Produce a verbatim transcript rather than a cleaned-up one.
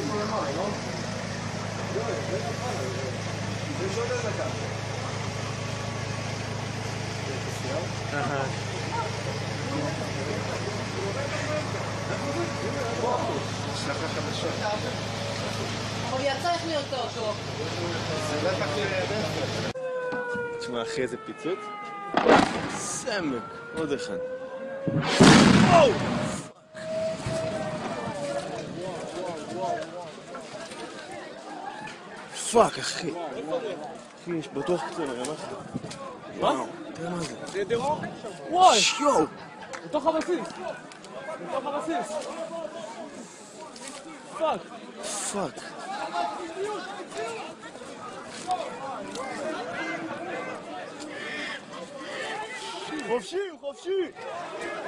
הוא יצא איך להיות אותו. תשמע אחי, איזה פיצוץ. סמק, עוד אחד. וואו! פאק אחי. אחי, יש בטוח קצת הרמח. מה? תראה מה זה. זה דרור? וואי! שיואו! בתוך הבסיס! בתוך הבסיס! פאק! פאק! חופשי, חופשי!